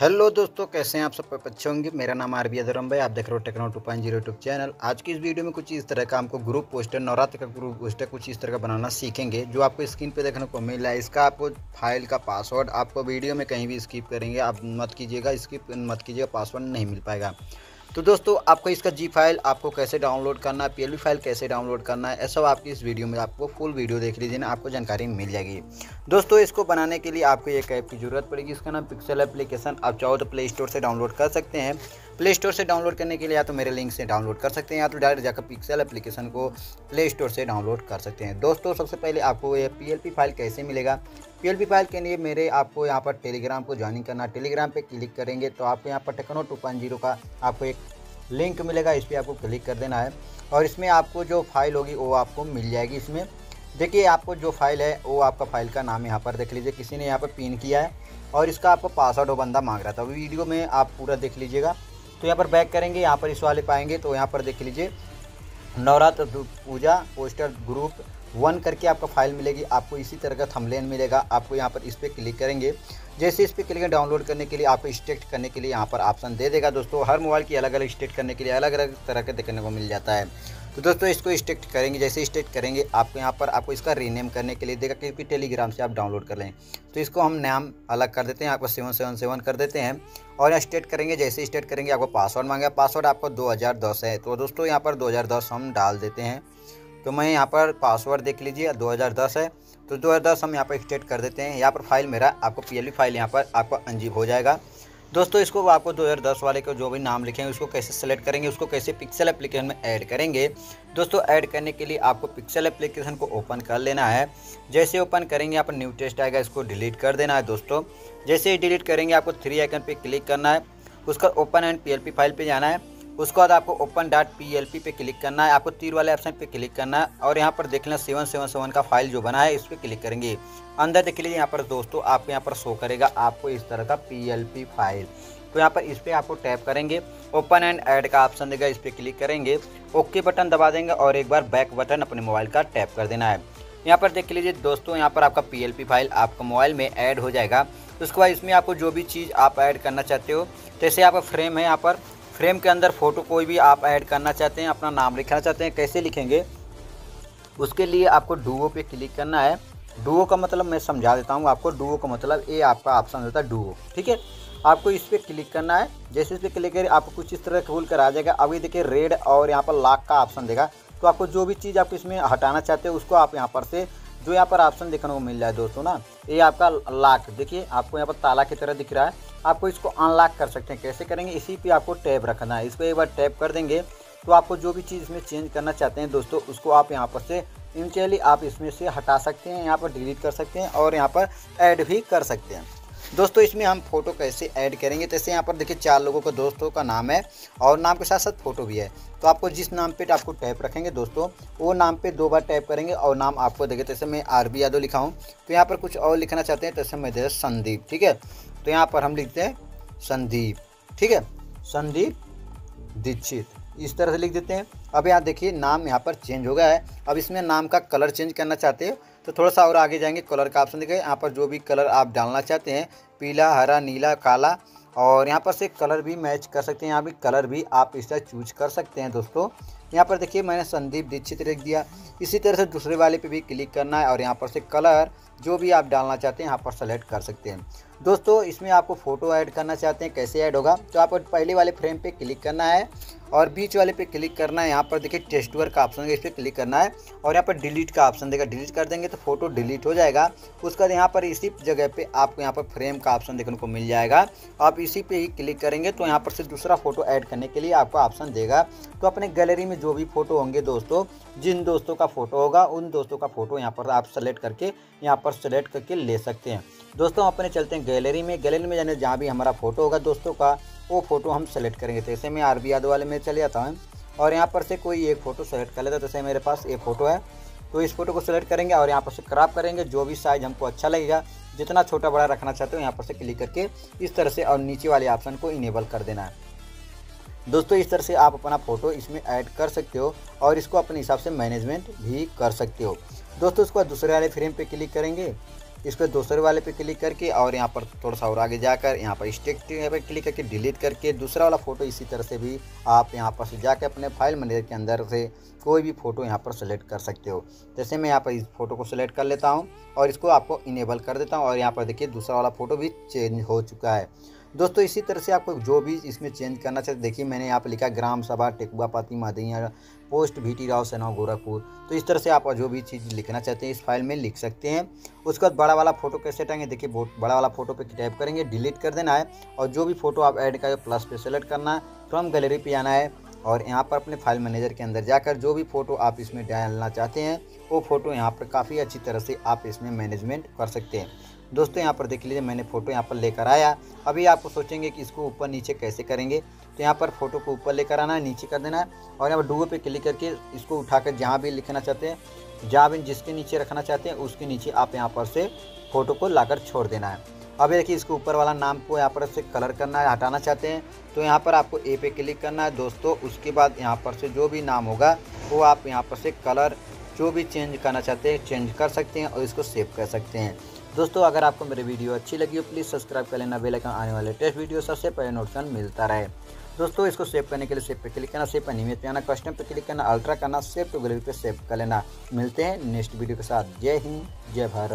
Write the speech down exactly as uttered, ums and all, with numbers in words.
Hello दोस्तों, कैसे हैं आप? सब पर अच्छे होंगे। मेरा नाम आर बी यादव रंभाई, आप देख रहे हो techno two point o YouTube channel. आज की इस वीडियो में कुछ इस तरह का हमको ग्रुप पोस्टर, नवरात्र का ग्रुप पोस्टर कुछ इस तरह का बनाना सीखेंगे जो आपको स्क्रीन पे देखने को मिल रहा है। इसका आपको फाइल का पासवर्ड आपको वीडियो में कहीं भी स्किप करेंगे आप मत कीजिएगा, स्किप मत कीजिएगा, पासवर्ड नहीं मिल पाएगा। तो दोस्तों, आपको इसका जी फाइल आपको कैसे डाउनलोड करना है, पीएलपी फाइल कैसे डाउनलोड करना है, ऐसा आपकी इस वीडियो में आपको फुल वीडियो देख लीजिए ना, आपको जानकारी मिल जाएगी। दोस्तों, इसको बनाने के लिए आपको एक ऐप की ज़रूरत पड़ेगी, इसका नाम पिक्सल एप्लीकेशन। आप चाहो तो प्ले स्टोर से डाउनलोड कर सकते हैं। प्ले स्टोर से डाउनलोड करने के लिए या तो मेरे लिंक से डाउनलोड कर सकते हैं या तो डायरेक्ट जाकर पिक्सल एप्लीकेशन को प्ले स्टोर से डाउनलोड कर सकते हैं। दोस्तों, सबसे पहले आपको यह पीएलपी फाइल कैसे मिलेगा, पीएलपी फाइल के लिए मेरे आपको यहाँ पर टेलीग्राम को ज्वाइनिंग करना। टेलीग्राम पे क्लिक करेंगे तो आपको यहाँ पर टेक्नो टू पॉइंट ओ का आपको एक लिंक मिलेगा, इस पर आपको क्लिक कर देना है और इसमें आपको जो फाइल होगी वो आपको मिल जाएगी। इसमें देखिए, आपको जो फाइल है वो आपका फाइल का नाम यहाँ पर देख लीजिए, किसी ने यहाँ पर पिन किया है और इसका आपको पासवर्ड वो बंदा मांग रहा था। वीडियो में आप पूरा देख लीजिएगा। तो यहाँ पर बैक करेंगे, यहाँ पर इस वाले पाएंगे तो यहाँ पर देख लीजिए Navratra puja poster group one करके आपका फाइल मिलेगी। आपको इसी तरह का थंबनेल मिलेगा, आपको यहाँ पर इस पर क्लिक करेंगे। जैसे इस पर क्लिक डाउनलोड करने के लिए आपको स्टेट करने के लिए यहाँ पर ऑप्शन दे देगा। दोस्तों, हर मोबाइल की अलग अलग स्टेट करने के लिए अलग अलग तरह के देखने को मिल जाता है। तो दोस्तों, इसको स्टेट करेंगे। जैसे स्टेट करेंगे आपको यहाँ पर आपको इसका रीनेम करने के लिए देगा, क्योंकि टेलीग्राम से आप डाउनलोड कर लें तो इसको हम नाम अलग कर देते हैं, आपको सेवन सेवन सेवन कर देते हैं और यहाँ स्टेट करेंगे। जैसे स्टेट करेंगे आपको पासवर्ड मांगे, पासवर्ड आपको दो हज़ार दस है तो दोस्तों यहाँ पर दो हज़ार दस हम डाल देते हैं। तो मैं यहाँ पर पासवर्ड देख लीजिए दो हज़ार दस है तो दो हज़ार दस हम यहाँ पर एक्सटेट कर देते हैं। यहाँ पर फाइल मेरा आपको पीएलपी फाइल यहाँ पर आपका अंजीब हो जाएगा। दोस्तों, इसको आपको दो हज़ार दस वाले को जो भी नाम लिखेंगे उसको कैसे सेलेक्ट करेंगे, उसको कैसे पिक्सल एप्लीकेशन में ऐड करेंगे। दोस्तों, ऐड करने के लिए आपको पिक्सल एप्लीकेशन को ओपन कर लेना है। जैसे ओपन करेंगे यहाँ पर न्यू टेस्ट आएगा, इसको डिलीट कर देना है। दोस्तों, जैसे ही डिलीट करेंगे आपको थ्री आइकन पर क्लिक करना है, उसका ओपन एंड पीएलपी फाइल पर जाना है। उसके बाद आपको open dot P L P पे क्लिक करना है, आपको तीर वाले ऑप्शन पे क्लिक करना है और यहाँ पर देख लें सेवन सेवन सेवन का फाइल जो बना है इस पर क्लिक करेंगे। अंदर देख लीजिए यहाँ पर दोस्तों आपको यहाँ पर शो करेगा आपको इस तरह का पी एल पी फाइल। तो यहाँ पर इस पर आपको टैप करेंगे, ओपन एंड ऐड का ऑप्शन देगा, इस पर क्लिक करेंगे, ओके बटन दबा देंगे और एक बार बैक बटन अपने मोबाइल का टैप कर देना है। यहाँ पर देख लीजिए दोस्तों, यहाँ पर आपका पी एल पी फाइल आपका मोबाइल में ऐड हो जाएगा। उसके बाद इसमें आपको जो भी चीज़ आप ऐड करना चाहते हो, जैसे आपका फ्रेम है, यहाँ पर फ्रेम के अंदर फ़ोटो कोई भी आप ऐड करना चाहते हैं, अपना नाम लिखना चाहते हैं, कैसे लिखेंगे उसके लिए आपको डुओ पे क्लिक करना है। डुओ का मतलब मैं समझा देता हूँ आपको। डुओ का मतलब ये आपका ऑप्शन होता है डुओ, ठीक है। आपको इस पर क्लिक करना है। जैसे इस पर क्लिक करें आपको कुछ इस तरह खोल कर आ जाएगा। अब ये देखिए रेड और यहाँ पर लाख का ऑप्शन देगा, तो आपको जो भी चीज़ आप इसमें हटाना चाहते हो उसको आप यहाँ पर से जो यहाँ पर ऑप्शन देखने को मिल जाए दोस्तों ना, ये आपका लॉक देखिए आपको यहाँ पर ताला की तरह दिख रहा है, आपको इसको अनलॉक कर सकते हैं। कैसे करेंगे, इसी पे आपको टैप रखना है, इस पर एक बार टैप कर देंगे तो आपको जो भी चीज़ इसमें चेंज करना चाहते हैं दोस्तों उसको आप यहाँ पर से इनिशियली आप इसमें से हटा सकते हैं, यहाँ पर डिलीट कर सकते हैं और यहाँ पर ऐड भी कर सकते हैं। दोस्तों, इसमें हम फ़ोटो कैसे ऐड करेंगे, जैसे यहाँ पर देखिए चार लोगों का दोस्तों का नाम है और नाम के साथ साथ फ़ोटो भी है। तो आपको जिस नाम पे आपको टैप रखेंगे दोस्तों वो नाम पे दो बार टैप करेंगे और नाम आपको देखें। जैसे मैं आर बी यादव लिखा हूँ तो यहाँ पर कुछ और लिखना चाहते हैं, जैसे मैं दे संदीप, ठीक है। तो यहाँ पर हम लिखते हैं संदीप, ठीक है, संदीप दीक्षित, इस तरह से लिख देते हैं। अब यहाँ देखिए नाम यहाँ पर चेंज हो गया है। अब इसमें नाम का कलर चेंज करना चाहते हो तो थोड़ा सा और आगे जाएंगे, कलर का ऑप्शन दिखेगा, यहाँ पर जो भी कलर आप डालना चाहते हैं, पीला, हरा, नीला, काला, और यहाँ पर से कलर भी मैच कर सकते हैं। यहाँ भी कलर भी आप इस तरह चूज कर सकते हैं। दोस्तों, यहाँ पर देखिए मैंने संदीप दीक्षित लिख दिया। इसी तरह से दूसरे वाले पे भी क्लिक करना है और यहाँ पर से कलर जो भी आप डालना चाहते हैं यहाँ पर सेलेक्ट कर सकते हैं। दोस्तों, इसमें आपको फ़ोटो ऐड करना चाहते हैं, कैसे ऐड होगा, तो आपको पहले वाले फ्रेम पे क्लिक करना है और बीच वाले पे क्लिक करना है। यहाँ पर देखिए टेक्स्ट वर्क का ऑप्शन देगा, इस पर क्लिक करना है और यहाँ पर डिलीट का ऑप्शन देगा, डिलीट कर देंगे तो फोटो डिलीट हो जाएगा। उसका यहाँ पर इसी जगह पे आपको यहाँ पर फ्रेम का ऑप्शन देखने को मिल जाएगा, आप इसी पे ही क्लिक करेंगे तो यहाँ पर से दूसरा फोटो ऐड करने के लिए आपको ऑप्शन देगा। तो अपने गैलरी में जो भी फ़ोटो होंगे दोस्तों, जिन दोस्तों का फ़ोटो होगा उन दोस्तों का फ़ोटो यहाँ पर आप सेलेक्ट करके यहाँ पर सेलेक्ट करके ले सकते हैं। दोस्तों, अपने चलते हैं गैलरी में। गैलरी में जाने जहाँ भी हमारा फ़ोटो होगा दोस्तों का वो फ़ोटो हम सेलेक्ट करेंगे। जैसे मैं आर बी यादव वाले में चले जाता हूँ और यहाँ पर से कोई एक फ़ोटो सेलेक्ट कर लेता हूँ। जैसे मेरे पास ये फ़ोटो है तो इस फोटो को सेलेक्ट करेंगे और यहाँ पर से क्रॉप करेंगे, जो भी साइज़ हमको अच्छा लगेगा, जितना छोटा बड़ा रखना चाहते हो यहाँ पर से क्लिक करके इस तरह से, और नीचे वाले ऑप्शन को इनेबल कर देना है। दोस्तों, इस तरह से आप अपना फ़ोटो इसमें ऐड कर सकते हो और इसको अपने हिसाब से मैनेजमेंट भी कर सकते हो। दोस्तों, उसके बाद दूसरे वाले फ्रेम पर क्लिक करेंगे इस पर दूसरे वाले पे क्लिक करके और यहाँ पर थोड़ा सा और आगे जाकर यहाँ पर स्टेट यहाँ पर क्लिक करके डिलीट करके दूसरा वाला फ़ोटो इसी तरह से भी आप यहाँ पर से जाकर अपने फाइल मैनेजर के अंदर से कोई भी फ़ोटो यहाँ पर सेलेक्ट कर सकते हो। जैसे मैं यहाँ पर इस फोटो को सेलेक्ट कर लेता हूँ और इसको आपको इनेबल कर देता हूँ और यहाँ पर देखिए दूसरा वाला फ़ोटो भी चेंज हो चुका है। दोस्तों इसी तरह से आपको जो भी इसमें चेंज करना चाहिए, देखिए मैंने यहाँ पर लिखा ग्राम सभा टेकुआ फातिमा दहिया पोस्ट भीटी राव सेना गोरखपुर, तो इस तरह से आप जो भी चीज़ लिखना चाहते हैं इस फाइल में लिख सकते हैं। उसके बाद बड़ा वाला फोटो कैसे हटाएंगे, देखिए बड़ा वाला फोटो पे टैप करेंगे, डिलीट कर देना है और जो भी फोटो आप ऐड करें प्लस पे सेलेक्ट करना है, फ्रॉम गैलरी पे आना है और यहाँ पर अपने फाइल मैनेजर के अंदर जाकर जो भी फ़ोटो आप इसमें डालना चाहते हैं वो फ़ोटो यहाँ पर काफ़ी अच्छी तरह से आप इसमें मैनेजमेंट कर सकते हैं। दोस्तों यहाँ पर देख लीजिए मैंने फ़ोटो यहाँ पर लेकर आया। अभी आपको सोचेंगे कि इसको ऊपर नीचे कैसे करेंगे, तो यहाँ पर फ़ोटो को ऊपर लेकर आना है, नीचे कर देना है और यहाँ पर डुओ पे क्लिक करके इसको उठाकर जहाँ भी लिखना चाहते हैं, जहाँ भी जिसके नीचे रखना चाहते हैं उसके नीचे आप यहाँ पर से फ़ोटो को लाकर छोड़ देना है। अभी देखिए इसके ऊपर वाला नाम को यहाँ पर से कलर करना है, हटाना चाहते हैं तो यहाँ पर आपको ए पे क्लिक करना है दोस्तों। उसके बाद यहाँ पर से जो भी नाम होगा वो आप यहाँ पर से कलर जो भी चेंज करना चाहते हैं चेंज कर सकते हैं और इसको सेव कर सकते हैं। दोस्तों अगर आपको मेरी वीडियो अच्छी लगी हो प्लीज़ सब्सक्राइब कर लेना, बेल आइकन आने वाले लेटेस्ट वीडियो सबसे पहले नोटिफिकेशन मिलता रहे। दोस्तों इसको सेव करने के लिए सेव पे क्लिक करना, सेव एनिमेट पे आना, कस्टम पे क्लिक करना, अल्ट्रा करना, सेव टू गैलरी पे सेव कर लेना। मिलते हैं नेक्स्ट वीडियो के साथ। जय हिंद जय भारत।